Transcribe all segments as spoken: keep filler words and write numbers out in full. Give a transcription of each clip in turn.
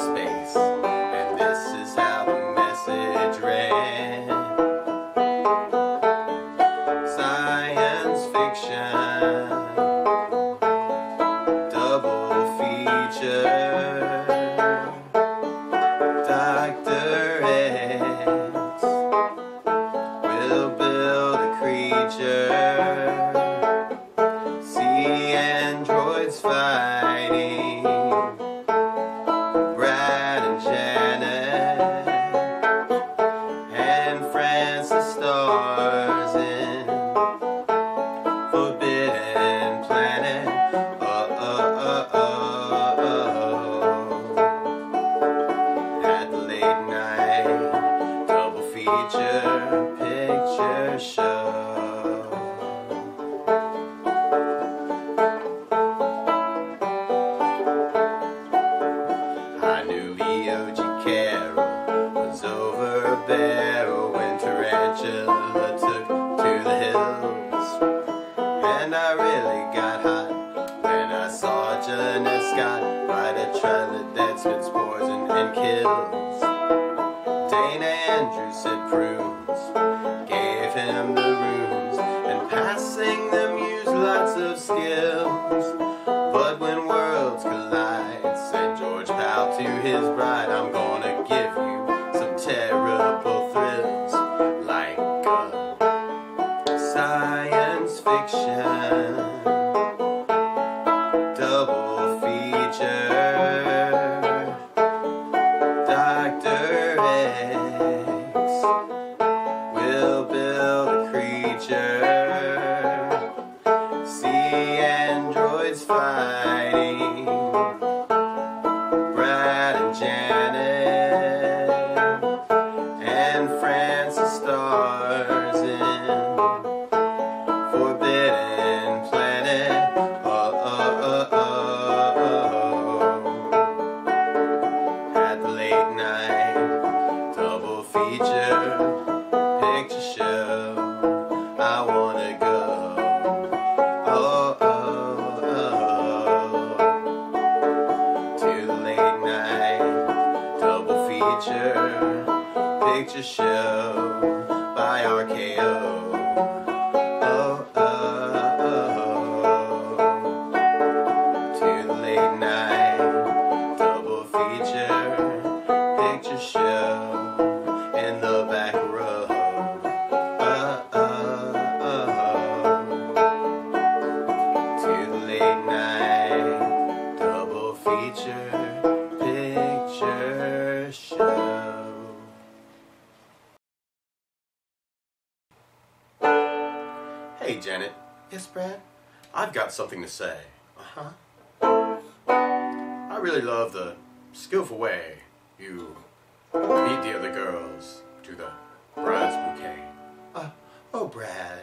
space, and this is how the message read. Science fiction, double feature, doctorates will build a creature, see androids fighting. Feature picture show. I knew Leo G. Carroll was over a barrel when Tarantula took to the hills, and I really got hot when I saw Janet Scott fight a trailer that spits poison and kills. Dana Andrews said prunes, gave him the rooms, and passing them used lots of skills. But when worlds collide, said George Powell to his bride, I'm gonna give you some terrible thrills, like a science fiction double feature, Doctor we'll build a creature, see androids fighting, Brad and Janet, and Francis stars in Forbidden Planet. Oh, oh, oh, oh, oh. At the late night feature picture show, I wanna go. Oh, oh, oh, oh. To the late night double feature picture show by R K O. Oh, oh, oh, oh. To the late night double feature picture show. Picture, picture show. Hey, Janet. Yes, Brad? I've got something to say. Uh-huh. I really love the skillful way you beat the other girls to the bride's bouquet. Uh, oh, Brad.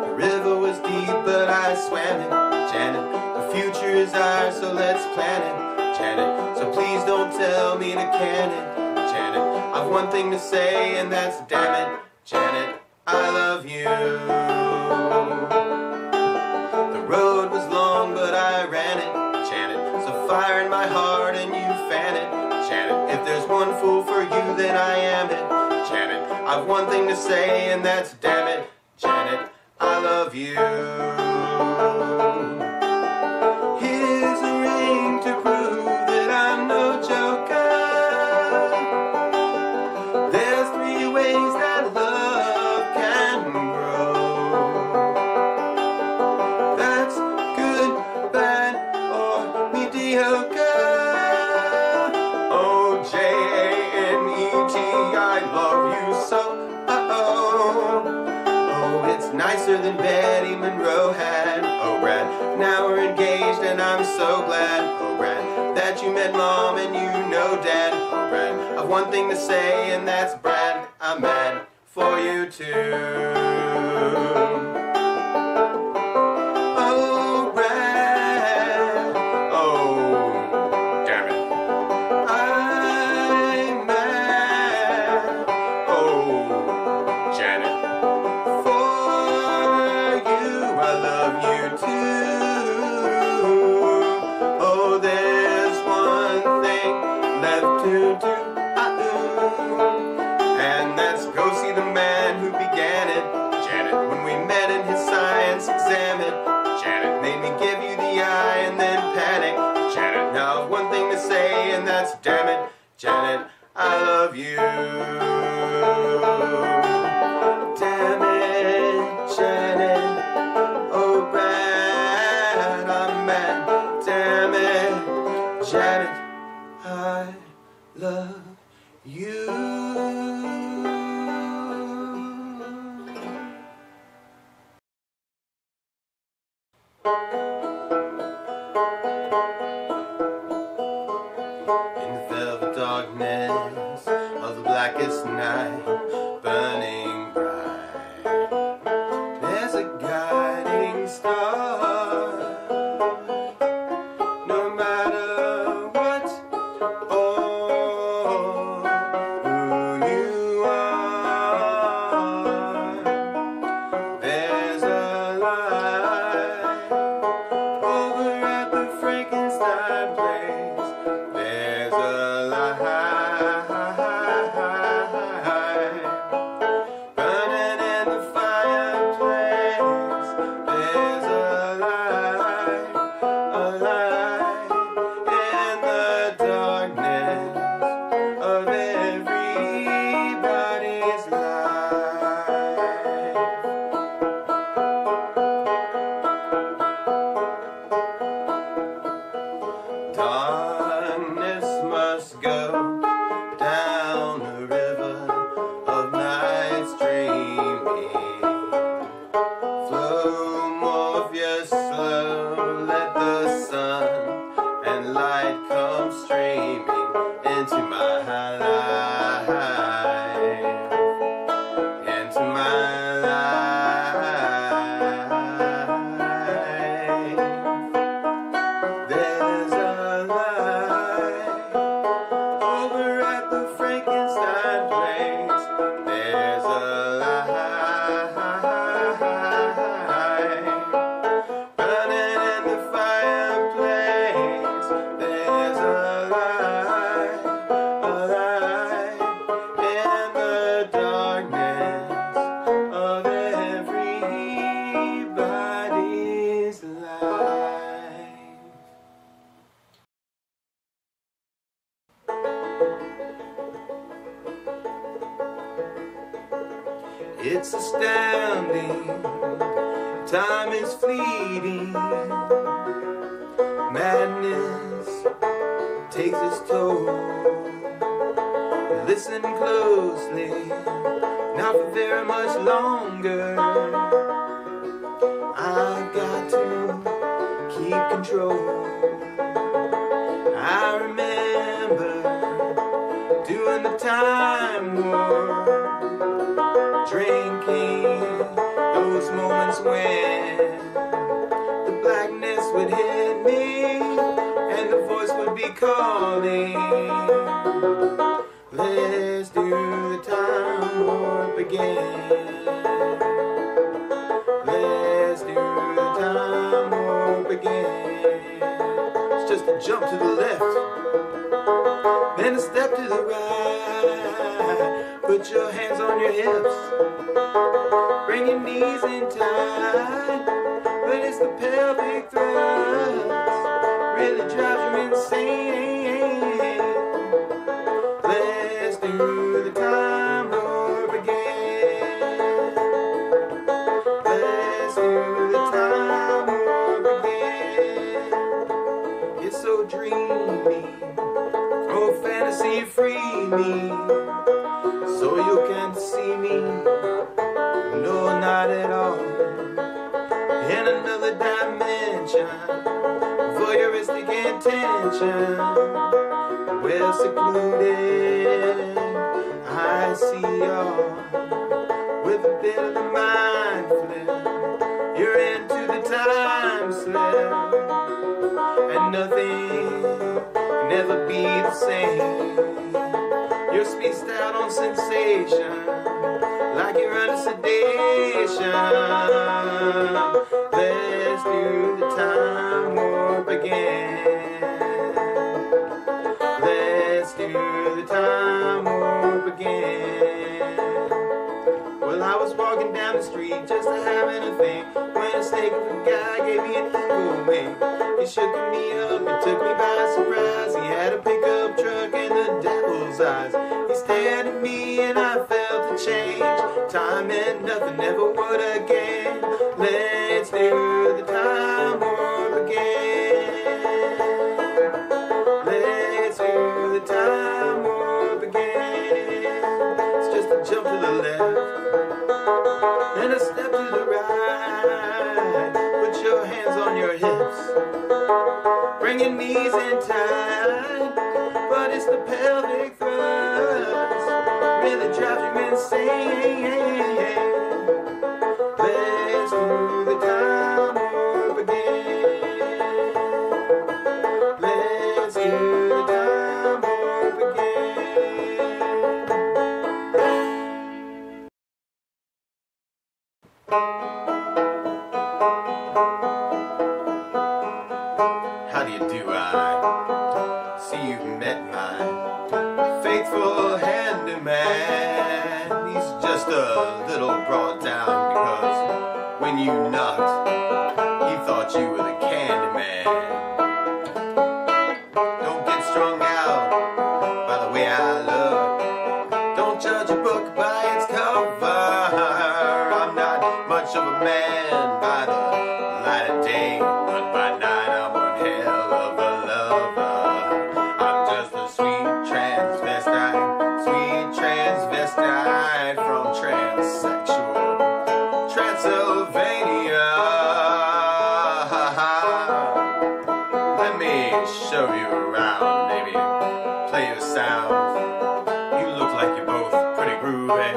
The river was deep, but I swam it. Janet, the future is ours, so let's plan it. Janet, so please don't tell me to can it. Janet, I've one thing to say, and that's damn it. Janet, I love you. The road was long, but I ran it. Janet, so fire in my heart and you fan it. Janet, if there's one fool for you, then I am it. Janet, I've one thing to say, and that's damn it. Janet, I love you. Here's a ring to prove that I'm no joker. There's three ways that love can grow. That's good, bad, or mediocre. Oh, J A N E T, I love you so. Uh-oh. Oh, it's nicer than Betty Monroe had. Now we're engaged and I'm so glad, oh Brad, that you met Mom and you know Dad, oh Brad, I've one thing to say and that's Brad, I'm mad for you too. Oh Brad, oh damn it, I'm mad, oh Janet, for you, I love you too. of one thing to say, and that's, damn it, Janet, I love you. Damn it, Janet, oh man, I'm mad. Damn it, Janet, I love you. Blackest night, burning bright, there's a guiding star. No matter what or who you are, there's a light over at the Frankenstein place. There's a light It's astounding, time is fleeting, madness takes its toll. Listen closely, not for very much longer. I got to keep control. I remember doing the time war, drinking those moments when the blackness would hit me and the voice would be calling, let's do the time warp again, let's do the time warp again. It's just a jump to the left, then a step to the right. Put your hands on your hips, bring your knees in tight, but it's the pelvic thrust, really drives you insane. Let's do the time warp again, let's do the time warp again. It's so dreamy, oh fantasy free me, so you can't see me, no not at all, in another dimension, voyeuristic intention, well secluded, I see y'all, with a bit of the mind flip, you're into the time slip, and nothing can never be the same. You're spaced out on sensation, like you're under sedation. Let's do the time warp again, let's do the time warp again. Well, I was walking down the street just to have anything, when a snake of a guy gave me an evil wink. He shook me up and took me by surprise. nothing ever would again. Let's do the time warp again. Let's do the time warp again. It's just a jump to the left and a step to the right. Put your hands on your hips, bring your knees in tight, but it's the pelvic thrust really drives you insane. Let's do the time warp again. Let's do the time warp again. How do you do? I see you've met my faithful handyman. He's just a little brought down because when you knocked, he thought you were the candy man. Don't get strung out by the way I look. Don't judge a book by its cover. I'm not much of a man by the light of day, but by night I'm one hell of a lover. I'm just a sweet transvestite, sweet transvestite from transsexual Transylvania. Let me show you around, baby. Play your sound. You look like you're both pretty groovy.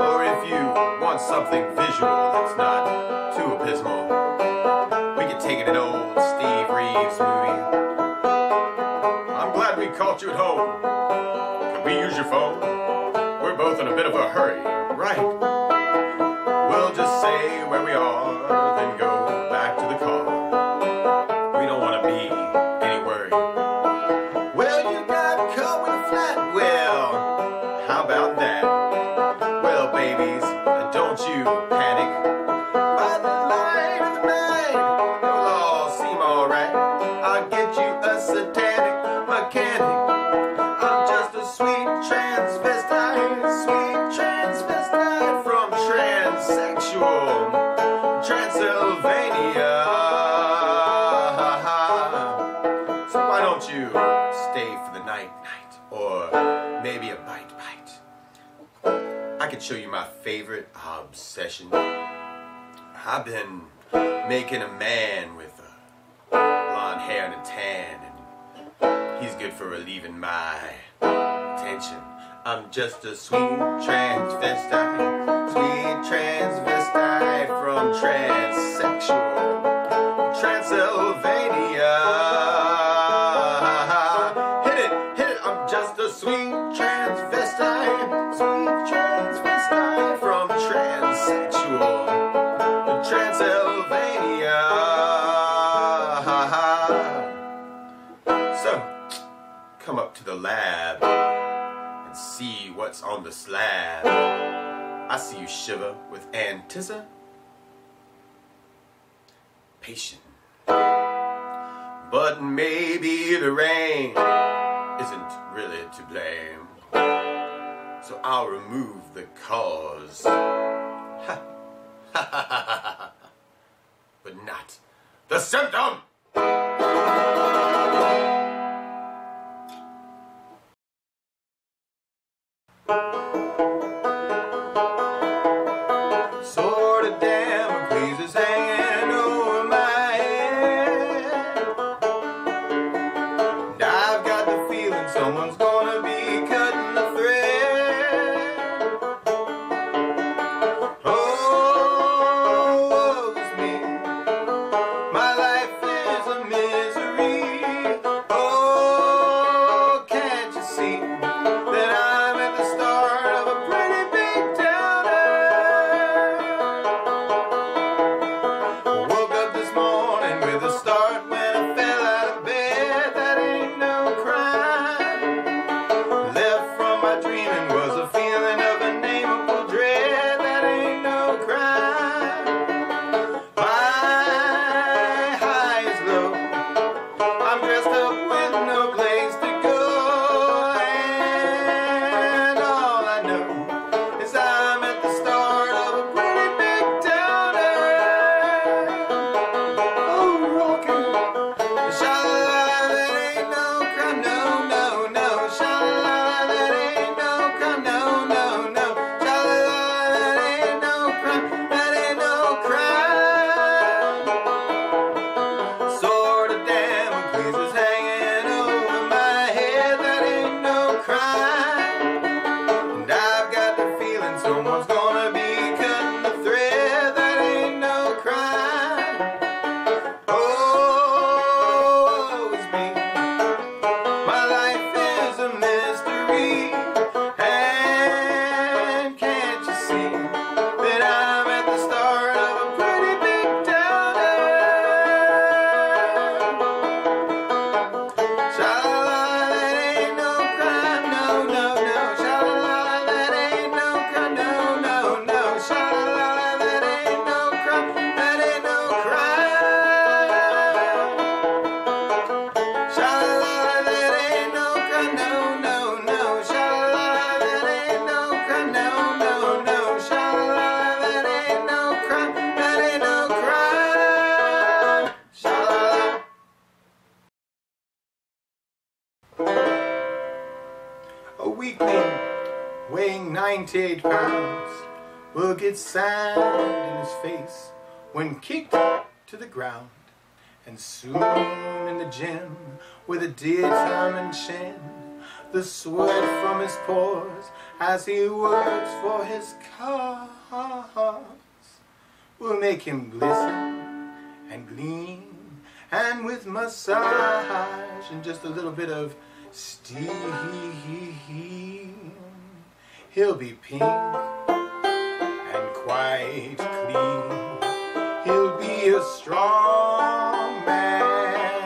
Or if you want something visual that's not too abysmal, we can take it an old Steve Reeves movie. I'm glad we caught you at home. Can we use your phone? We're both in a bit of a hurry, right? We'll just say where we are, then go back to the car. We don't want to be any worry. Well, you got caught with a flat. Well, how about that? Well, babies, don't you panic. By the light of the night, it'll all seem alright. I'll get you a satanic mechanic. Sweet transvestite, sweet transvestite from transsexual Transylvania. So why don't you stay for the night, night, or maybe a bite, bite. I could show you my favorite obsession. I've been making a man with a blonde hair and a tan, and he's good for relieving my tension. I'm just a sweet transvestite, sweet transvestite from transsexual Transylvania. Hit it, hit it. I'm just a sweet transvestite, sweet transvestite from transsexual Transylvania. So, come up to the lab, see what's on the slab. I see you shiver with anticipation, but maybe the rain isn't really to blame. So I'll remove the cause, ha ha ha ha, but not the symptom. Someone's gonna be cutting the thread. Oh, woe's me, my life is a misery. Oh, can't you see that I'm at the start of a pretty big downer? Woke up this morning with a start when I fell out of bed. That ain't no crime. weakling weighing ninety-eight pounds will get sand in his face when kicked to the ground. And soon in the gym with a dear-time and chin, the sweat from his pores as he works for his cause will make him glisten and gleam, and with massage and just a little bit of steam, he'll be pink and quite clean. He'll be a strong man.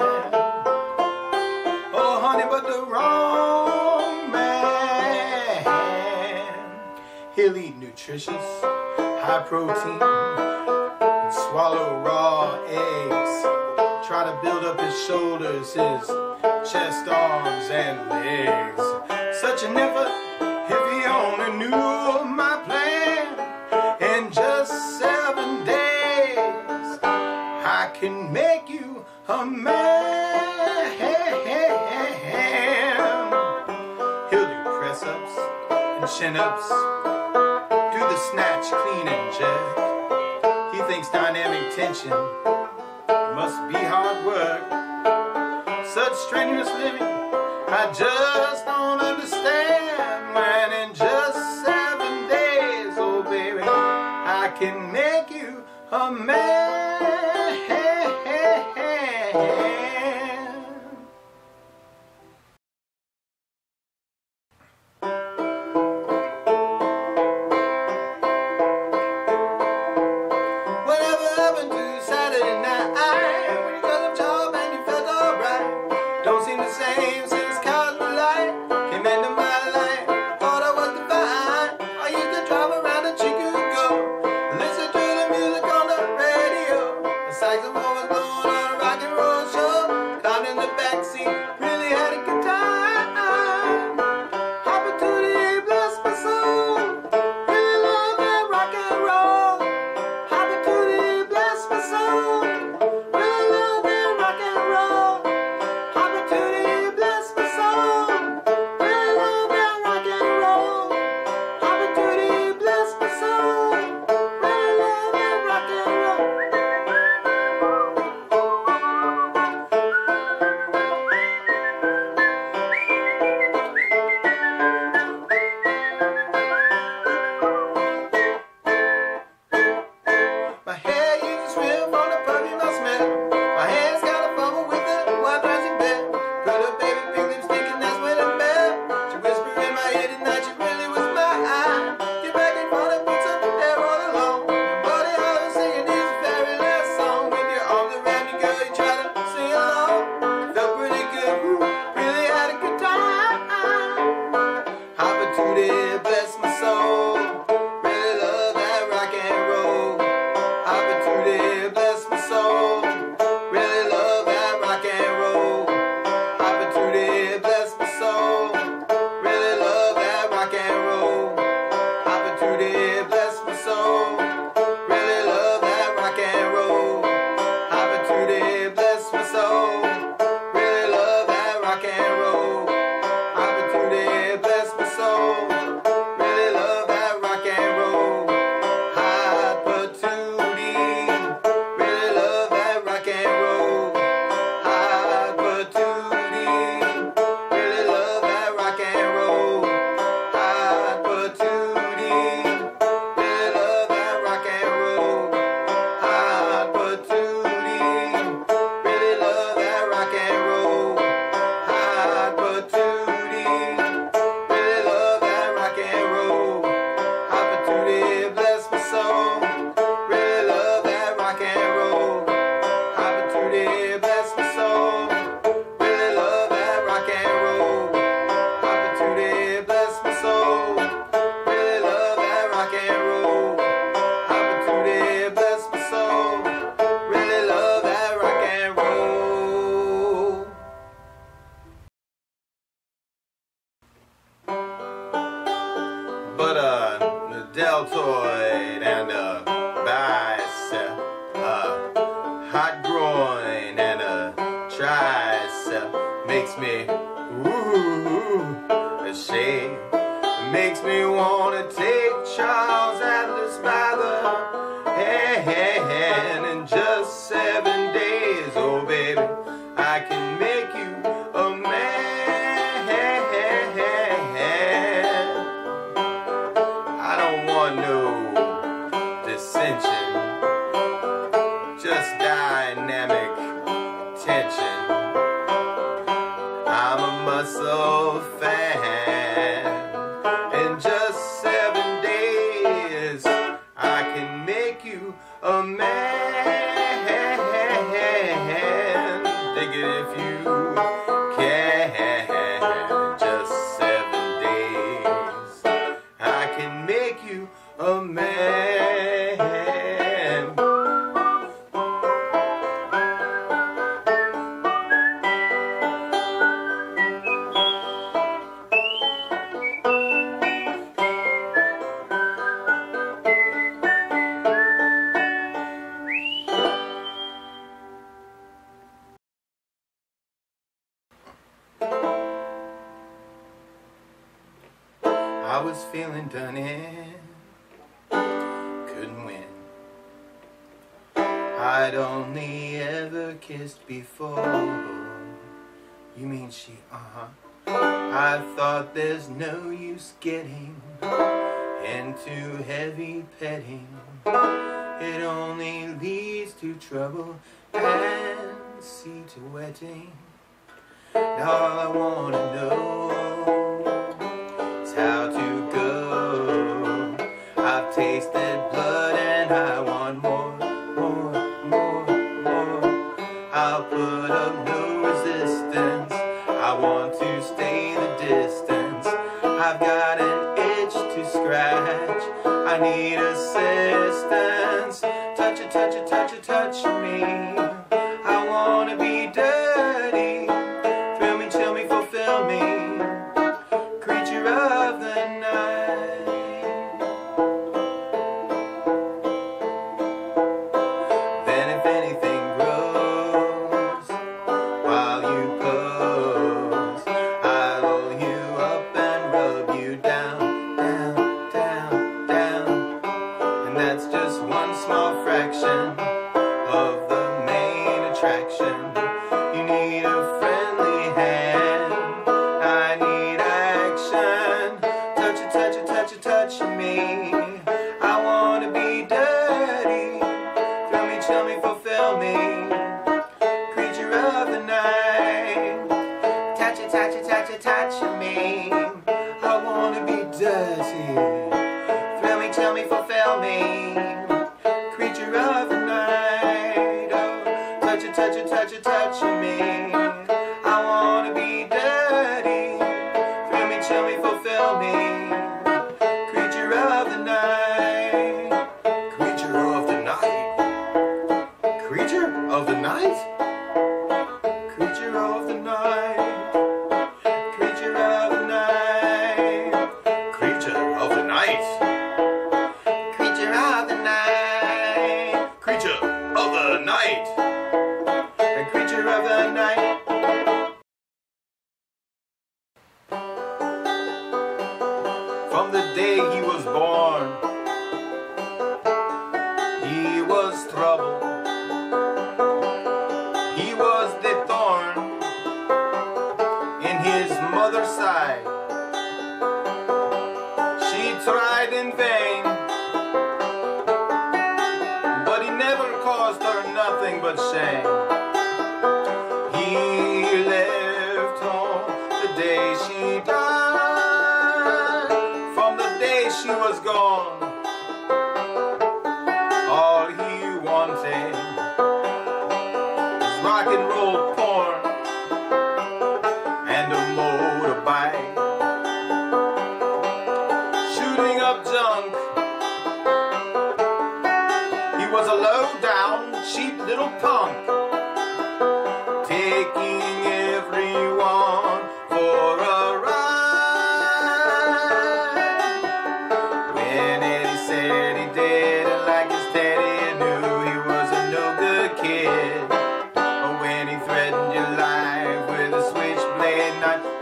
Oh honey, but the wrong man. He'll eat nutritious, high protein, and swallow raw eggs. Try to build up his shoulders, his chest, arms, and legs. Such a nipper, if he only knew my plan. In just seven days, I can make you a man. He'll do press-ups and chin-ups, do the snatch, clean, and jerk. He thinks dynamic tension must be hard work. Such strenuous living, I just don't understand, man. In just seven days, oh baby, I can make you a man. Whatever happened to Saturday night? Makes me ooh, ooh, ooh, ashamed. day. It makes me want to take Charles Atlas by the hand. In just seven days, oh baby, I can make you a man. I don't want no dissension, just dynamic tension. I'm a muscle fan. In just seven days, I can make you a man. Take it if you can. Just seven days, I can make you a man. I was feeling done in, couldn't win. I'd only ever kissed before. You mean she, uh-huh. I thought there's no use getting into heavy petting. It only leads to trouble and sea to wetting. Now all I want to know, how to go. I've tasted blood and I want more, more, more, more. I'll put up no resistance. I want to stay the distance. I've got an itch to scratch. I need assistance. Touch it, touch it, touch it, touch me. I want to be dirty. Thrill me, chill me, fulfill me.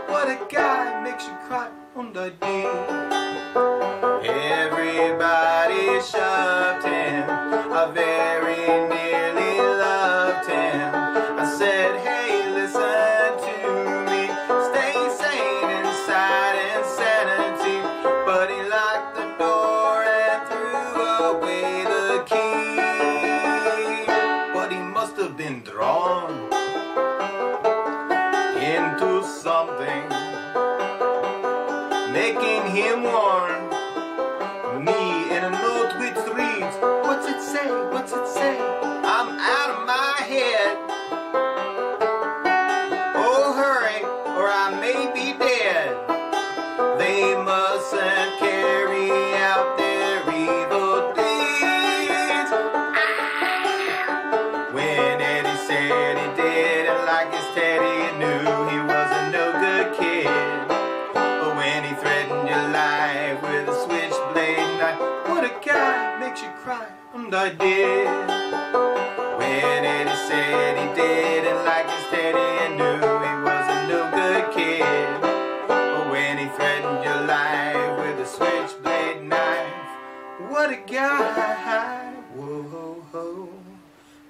What a guy makes you cry. on the day. Everybody shoved him, I very nearly loved him. I said, hey, listen to me, stay sane inside insanity. But he locked the door and threw away the key. But he must have been drawn into something, making him warn me in a note which reads, what's it say, what's it say, I'm out of my head, oh hurry or I may be dead. They mustn't carry out their evil deeds. When Eddie said he did it like his teddy, he knew he wasn't no good kid. With a switchblade knife, what a guy, makes you cry, and I did. When Eddie said he did it like his daddy, and knew he wasn't no good kid. But when he threatened your life with a switchblade knife, what a guy, whoa, ho, ho,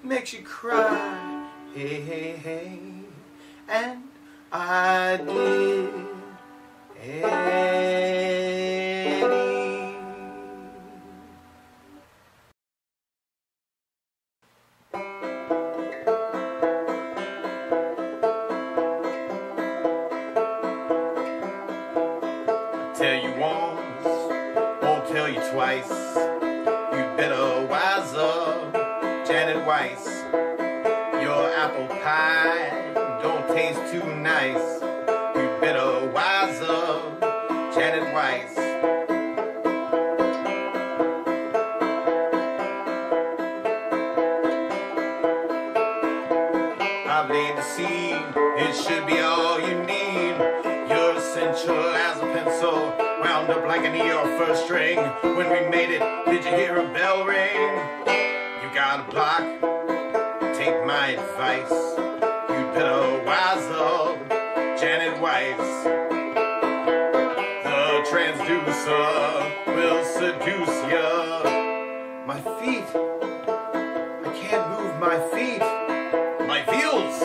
makes you cry, hey, hey, hey, and I did. Hey. Tell you once, won't tell you twice. You better wise up, Janet Weiss. Your apple pie don't taste too nice. You better wise up, Janet Weiss. I've laid the seed, it should be all you need. You're essential as a pencil, wound up like an E or first string. When we made it, did you hear a bell ring? You got a block, take my advice. You'd better wise up, Janet Weiss. The transducer will seduce ya. My feet, I can't move my feet. My wheels,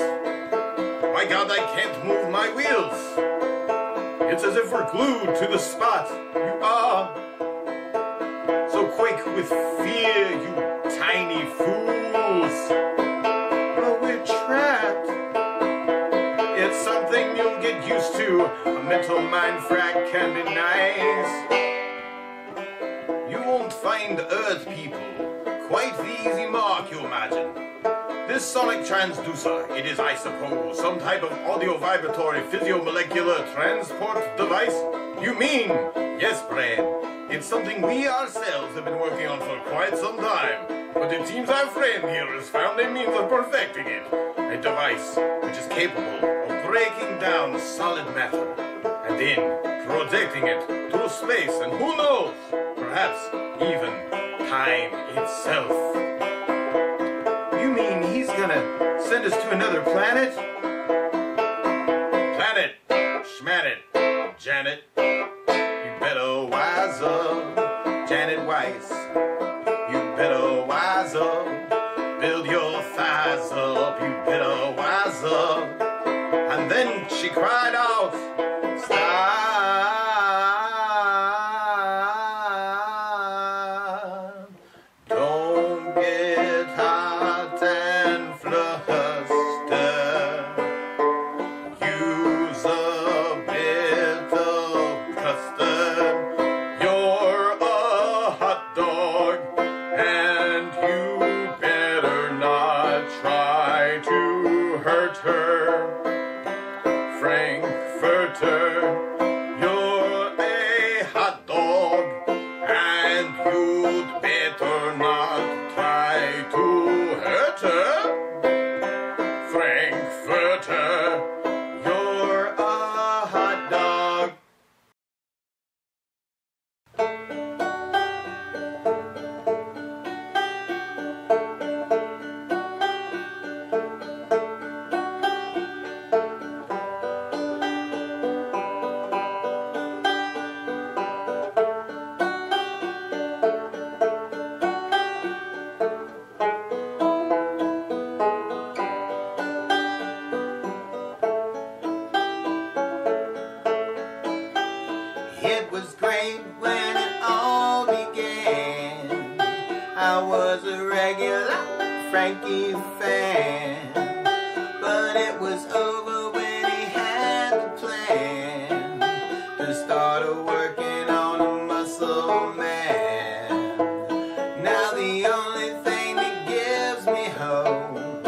my God, I can't move my wheels. It's as if we're glued to the spot. You are so quake with fear, you tiny fools. But we're trapped. It's something you'll get used to. A mental mind frag can be nice. You won't find Earth people quite the easy mark, you imagine. This sonic transducer, it is, I suppose, some type of audio-vibratory physiomolecular transport device? You mean, yes, Brad, it's something we ourselves have been working on for quite some time, but it seems our friend here has found a means of perfecting it, a device which is capable of breaking down solid matter, and then projecting it through space, and who knows, perhaps even time itself. He's gonna send us to another planet? Planet, Schmanet, Janet. You better wise up, Janet Weiss. You better wise up, build your thighs up. You better wise up. And then she cried out, stop. Don't get hot and you're a hot dog, and you'd better not try to hurt her. Frankfurter, you're a hot dog. night when it all began, I was a regular Frankie fan, but it was over when he had the plan to start working on a muscle man. Now the only thing that gives me hope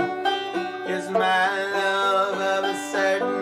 is my love of a certain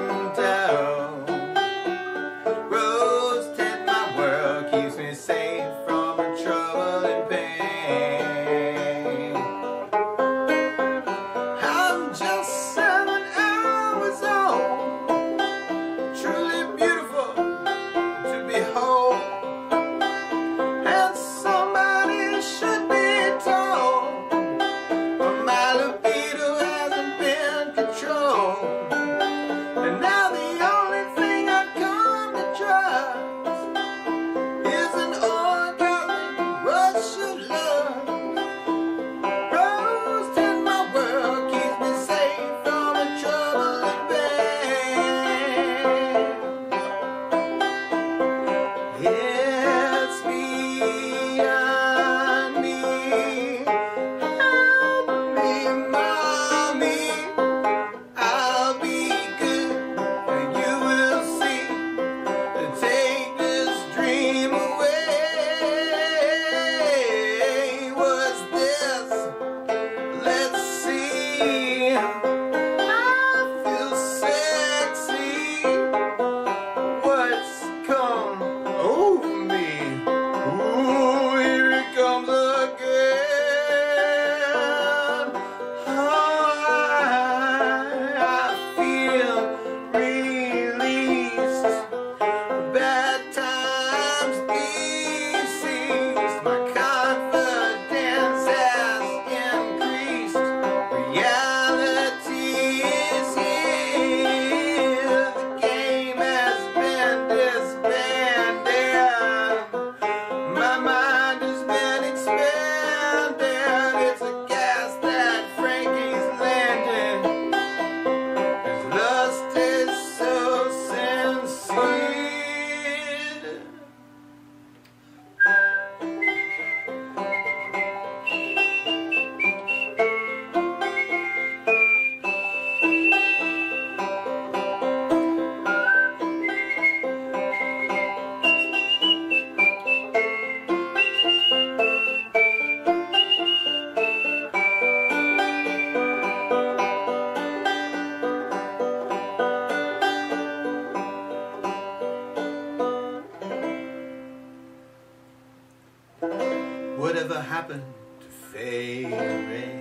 whatever happened to Fay Wray,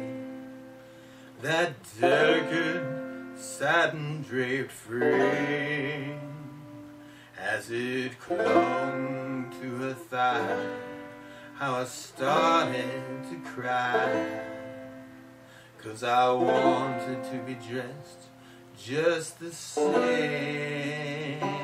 that delicate satin draped frame, as it clung to her thigh, how I started to cry, 'cause I wanted to be dressed just the same.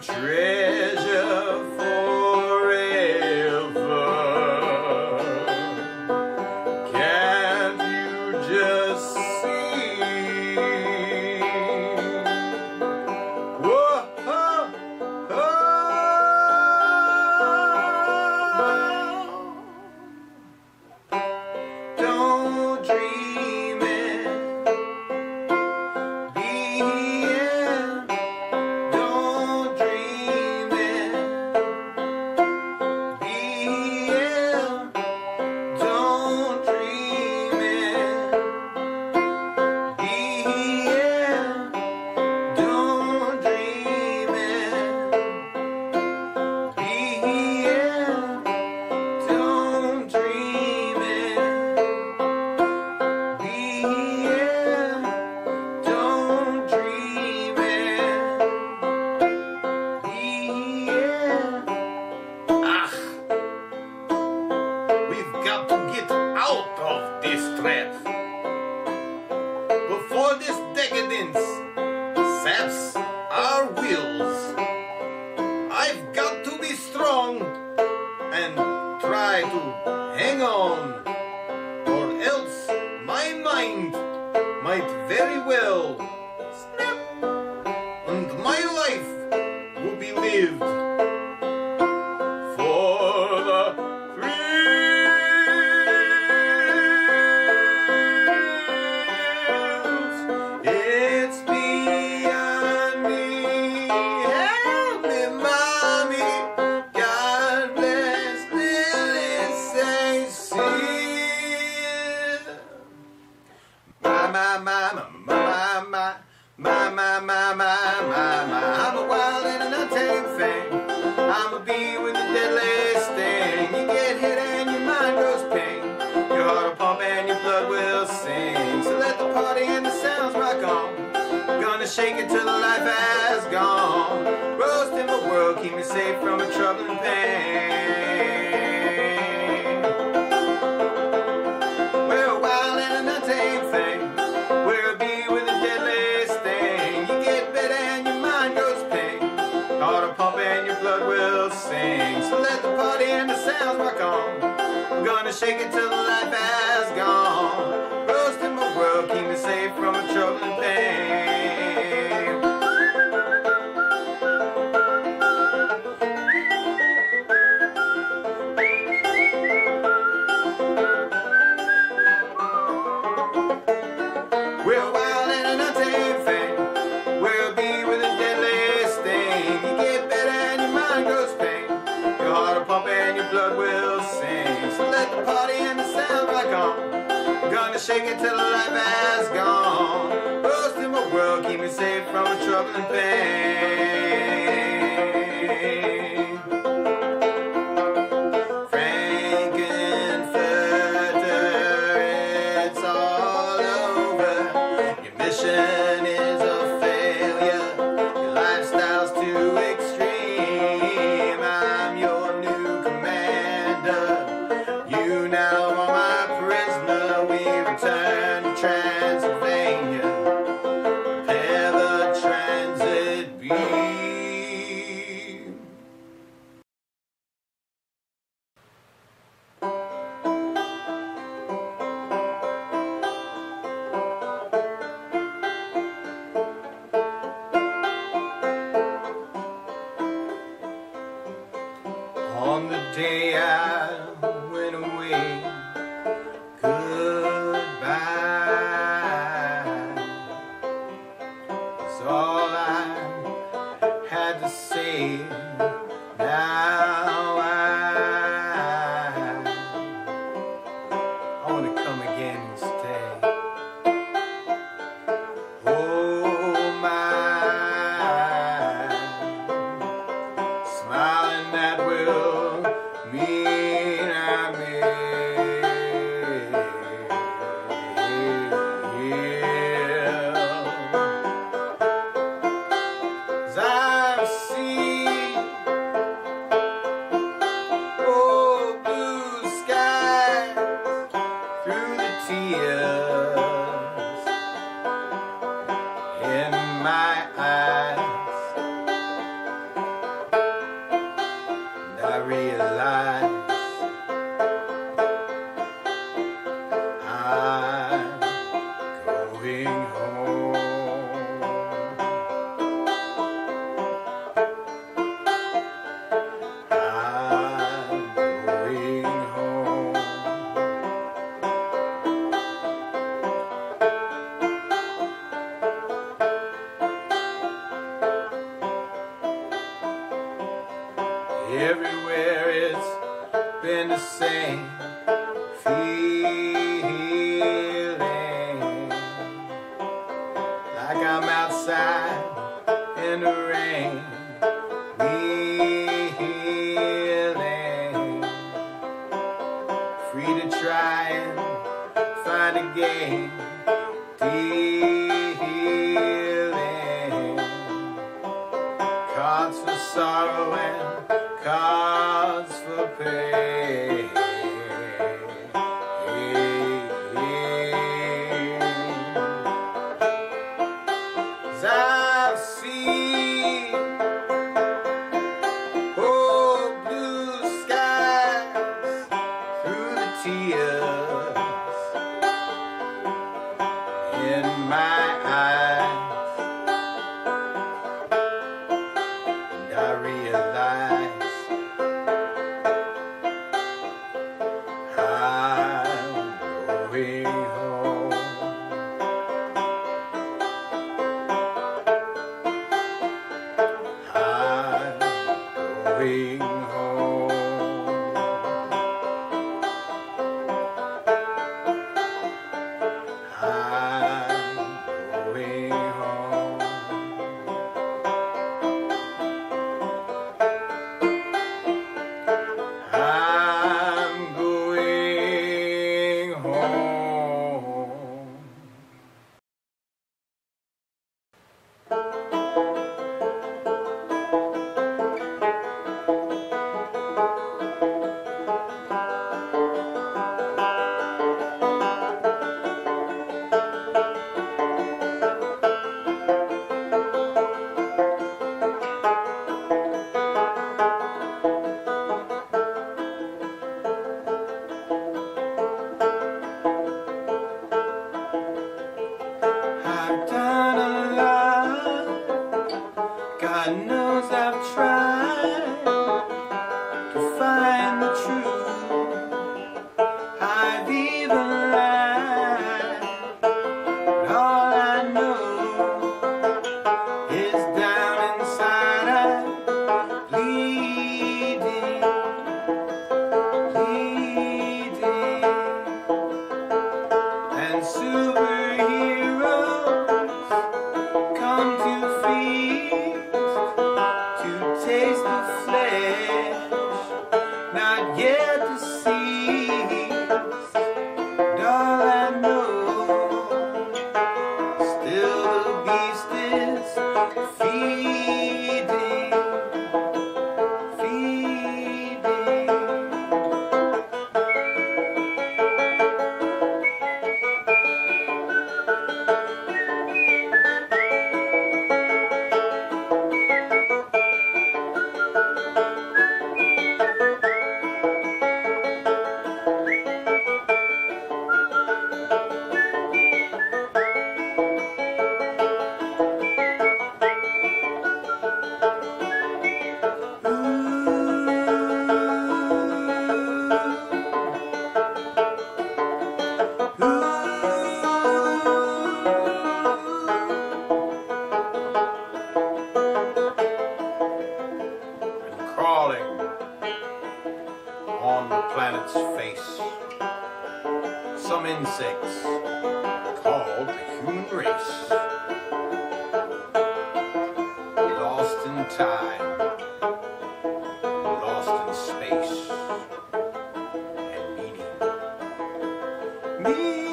Treasure forever. Can you strength. Before this decadence saps our wills, I've got to be strong and try to hang on, or else my mind might very well snap and my life will be lived. My, my, my, my, my, my, my, my, my, my, I'm a wild and an untamed thing. I'm a bee with the deadliest thing. You get hit and your mind goes pink. Your heart will pump and your blood will sing. So let the party and the sounds rock on. Gonna shake it till the life has gone. Roast in the world, keep me safe from a troubling pain. So let the party and the sounds rock on. I'm gonna shake it till the life has gone. Roast in my world, keep me safe from a troubling pain. We're wild and an untamed thing. We'll be with the deadliest thing. You get better and your mind goes pale. Your heart will pump and your blood will sing. So let the party and the sound rock on. Gonna shake it till the life has gone. Roast in my world, keep me safe from a troubling pain. Frankenfurter, it's all over. Your mission is a failure. Your lifestyle's too extreme. Transylvania, where the transit be. On the day I went away, now I, I want to come again and stay. Oh my, smiling that will mean I may. Yeah. 'Cause I've seen in my eyes, and I realize I'm going home. I'm going home. Everywhere it's been the same feeling, like I'm outside in the rain, kneeling, free to try and find a game, dealing cards for sorrow and cause for pain. way home. I'm going home. I'm going home. I'm God knows I've tried to find the truth. I've even lied, but all I know is down inside I'm bleeding, bleeding, and superheroes come to feed. Taste the flesh, not yet to see. And all I know, still the beast is feeding, feeding. On the planet's face, some insects called the human race, lost in time, lost in space and meaning. Meaning.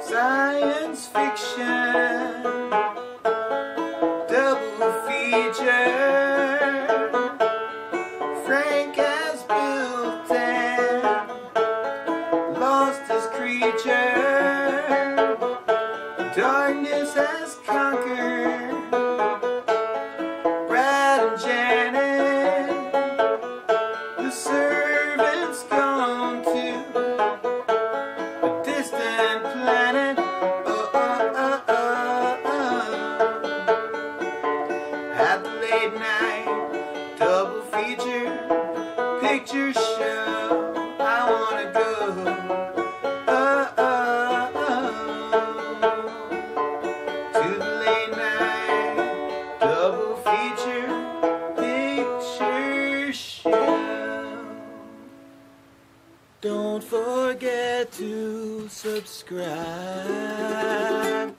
Science fiction, double feature. Frank has built and lost his creature. Darkness has conquered. Brad and Janet, the servant's gone to a distant planet. Late night, double feature, picture show, I wanna go, oh, oh, oh. To the late night, double feature, picture show. Don't forget to subscribe.